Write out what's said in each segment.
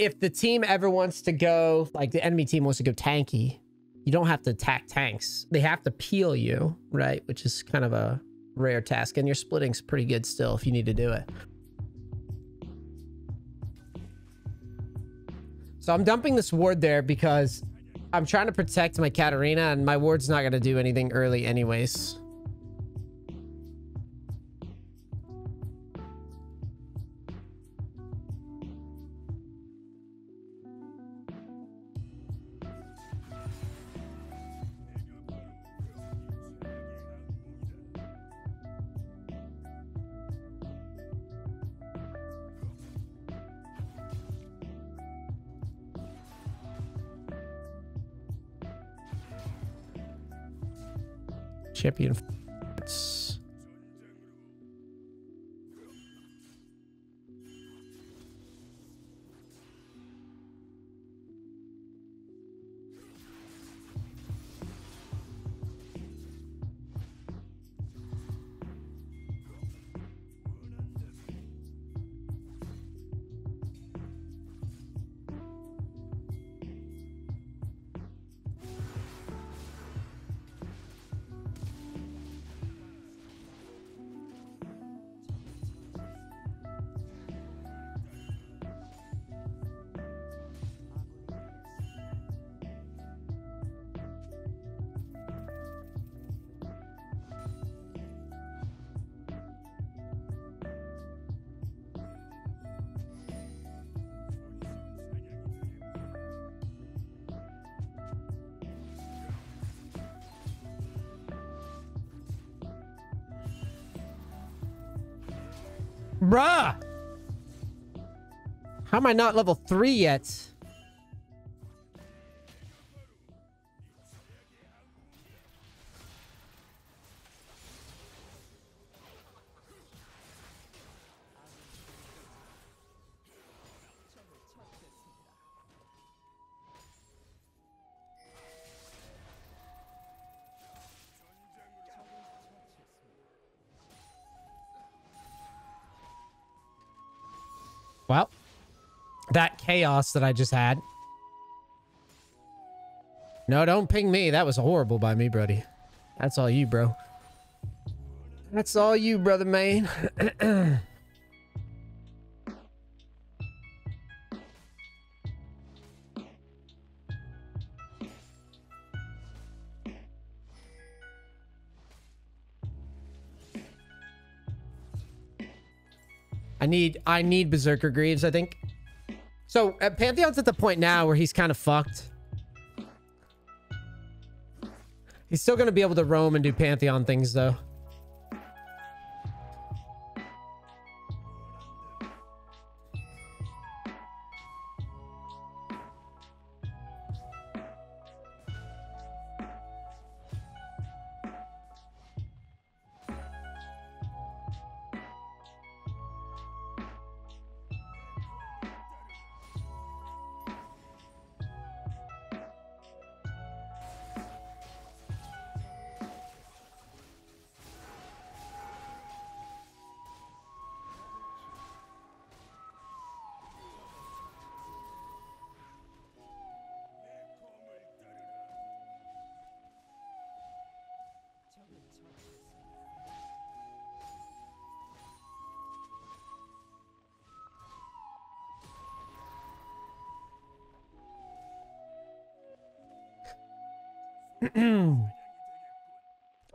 if the team ever wants to go, like the enemy team wants to go tanky, you don't have to attack tanks. They have to peel you, right? Which is kind of a rare task, and your splitting's pretty good still if you need to do it. So I'm dumping this ward there because I'm trying to protect my Katarina, and my ward's not going to do anything early anyways. Champion. Bruh! How am I not level 3 yet? Well, that chaos that I just had. No, don't ping me. That was horrible by me, buddy. That's all you, bro. That's all you, brother man. I need Berserker Greaves, I think. So, Pantheon's at the point now where he's kind of fucked. He's still going to be able to roam and do Pantheon things, though.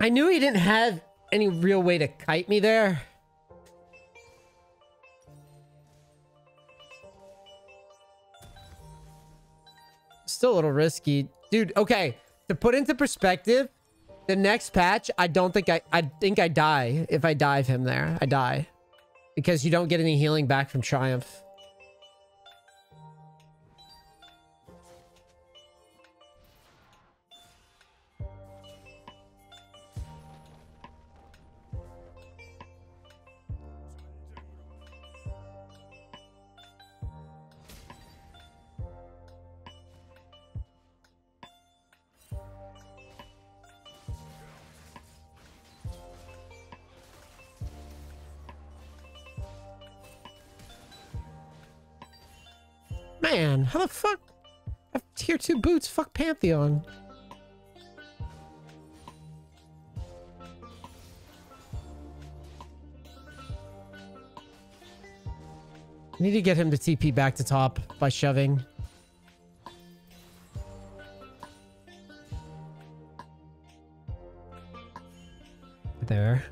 I knew he didn't have any real way to kite me there. Still a little risky. Dude, okay. To put into perspective, the next patch, I think I die if I dive him there. I die. Because you don't get any healing back from Triumph. Man, how the fuck? I have tier 2 boots. Fuck Pantheon. Need to get him to TP back to top by shoving. There.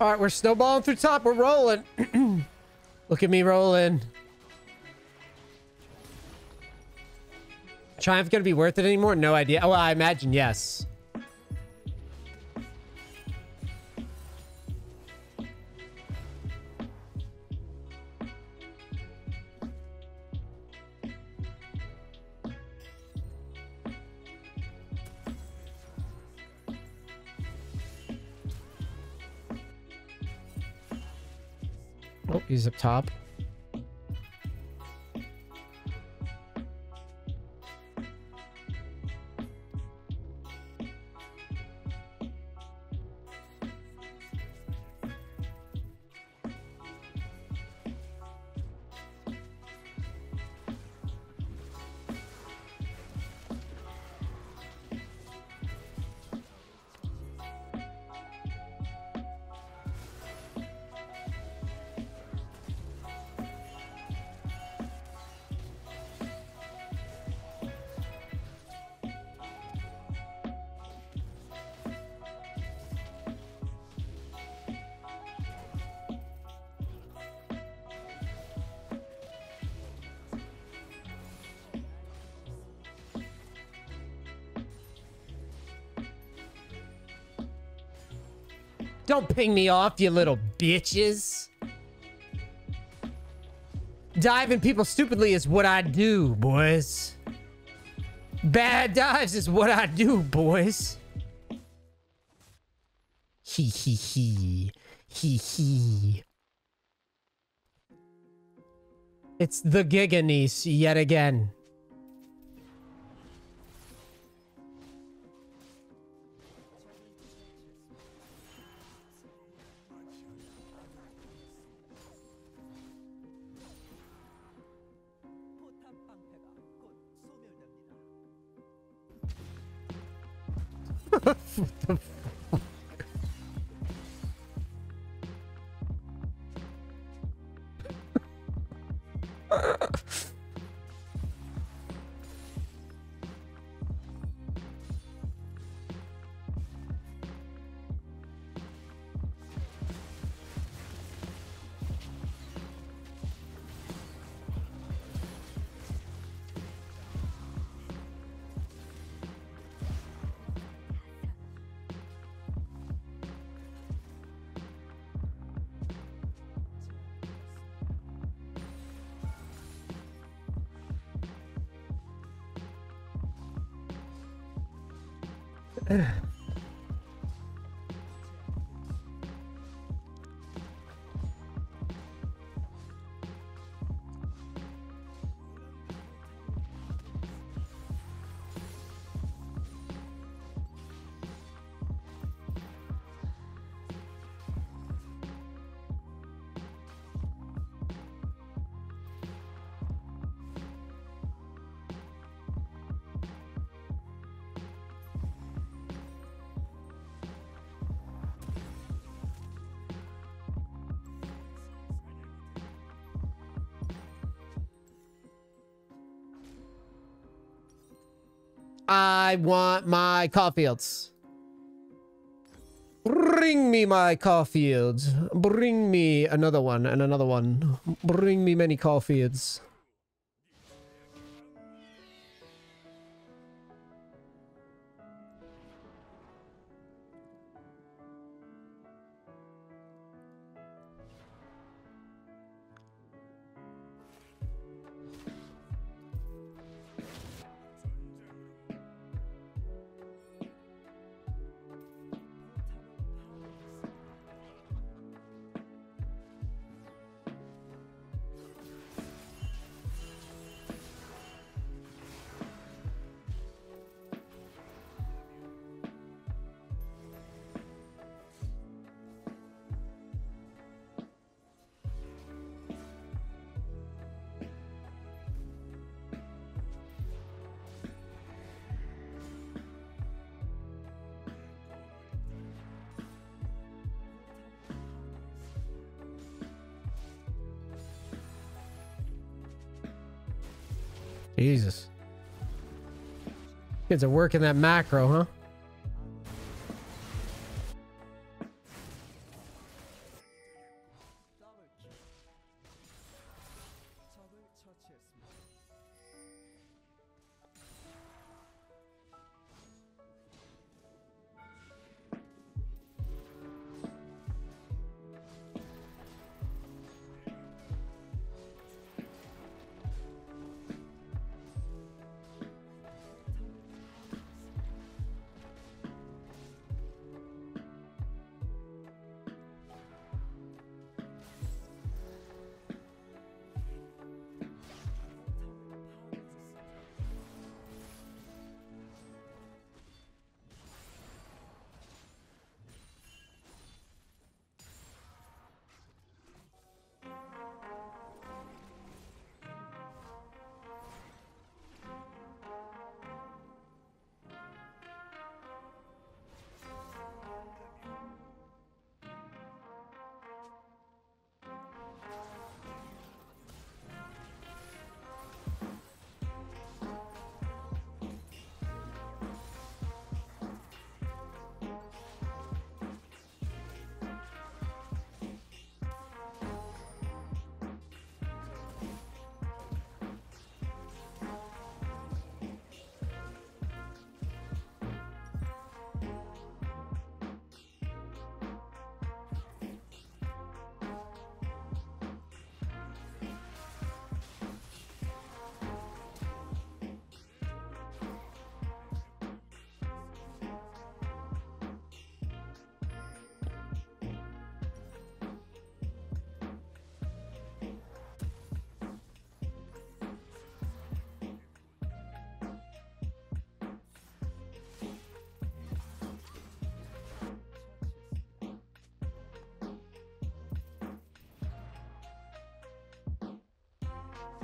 All right, we're snowballing through top. We're rolling. Look at me rolling. Triumph gonna be worth it anymore? No idea. Well, I imagine yes. Oh, he's up top. Don't ping me off, you little bitches. Diving people stupidly is what I do, boys. Bad dives is what I do, boys. Hee hee hee. Hee hee. It's the Giganice yet again. What the fuck? I want my Caulfields. Bring me my Caulfields. Bring me another one and another one. Bring me many Caulfields. Jesus. Kids are working that macro, huh?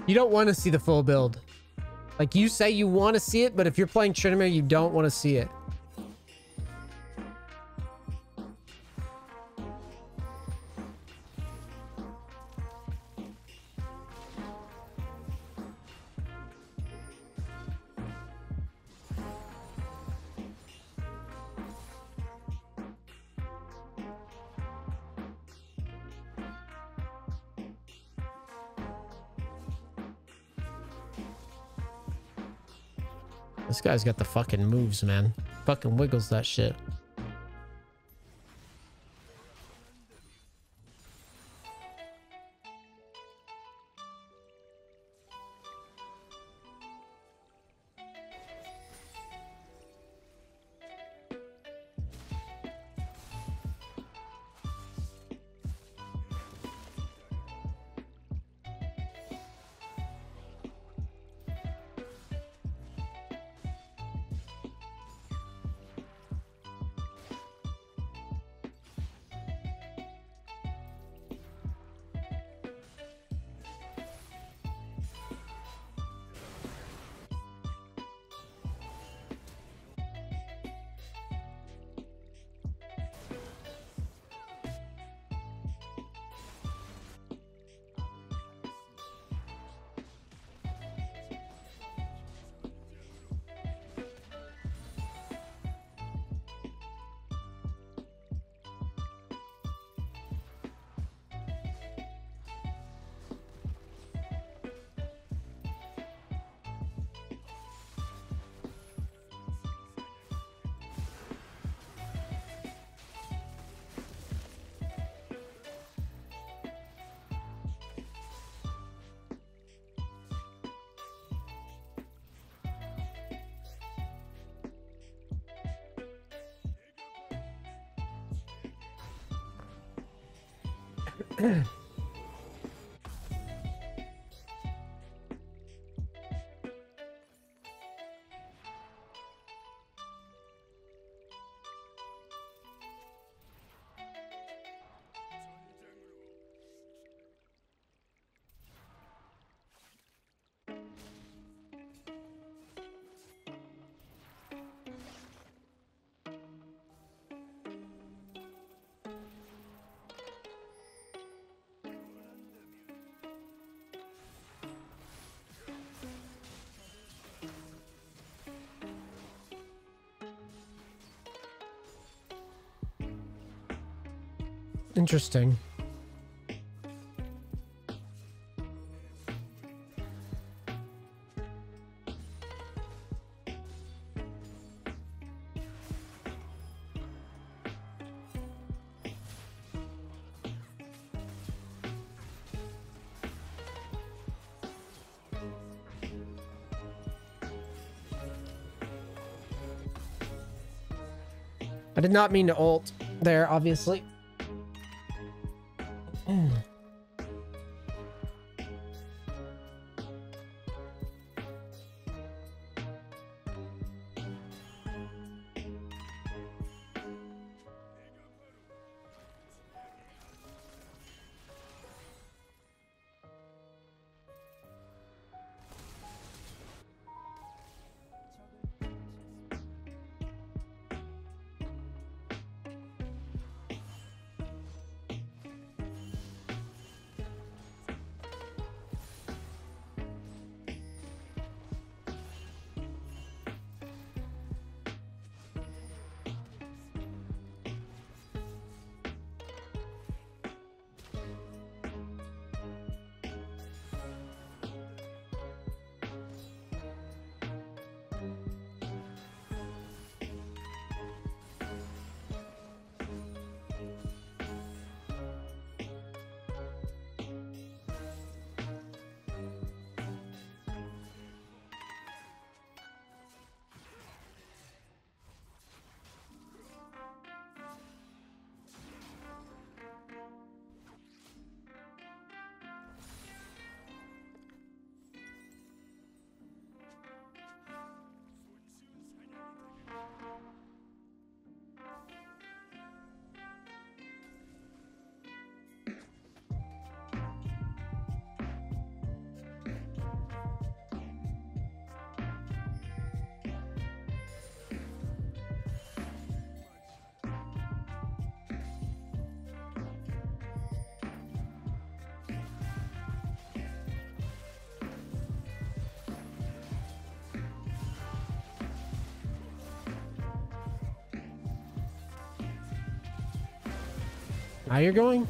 You don't want to see the full build. Like, you say you want to see it, but if you're playing Tryndamere, you don't want to see it. This guy's got the fucking moves, man. Fucking wiggles that shit. Interesting. I did not mean to ult there, obviously. Now you're going?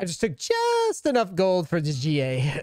I just took just enough gold for this GA.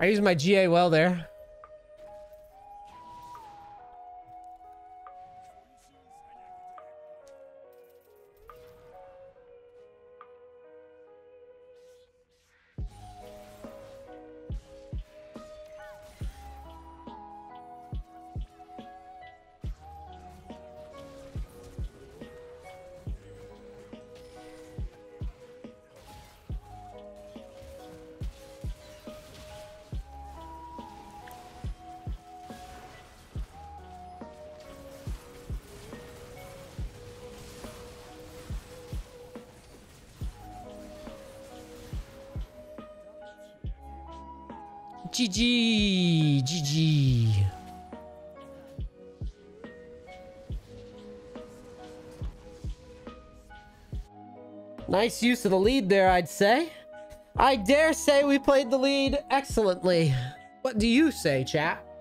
I used my GA well there. GG, GG. Nice use of the lead there, I'd say. I dare say we played the lead excellently. What do you say, chat?